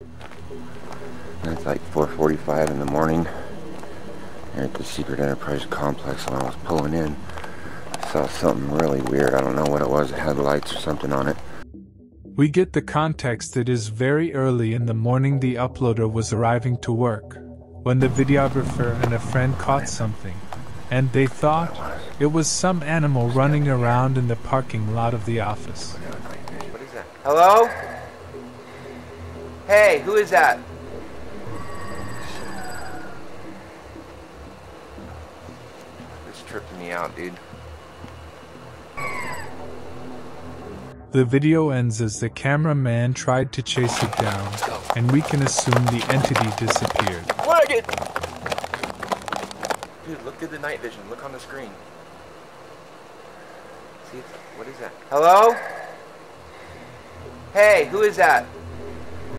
And it's like 4:45 in the morning here at the Secret Enterprise Complex. When I was pulling in, I saw something really weird. I don't know what it was. It had lights or something on it. We get the context. It is very early in the morning. The uploader was arriving to work when the videographer and a friend caught something, and they thought it was some animal running around in the parking lot of the office. What is that? Hello? Hey, who is that? It's tripping me out, dude. The video ends as the cameraman tried to chase it down, and we can assume the entity disappeared. Wagon! Dude, look through the night vision. Look on the screen. See, what is that? Hello? Hey, who is that?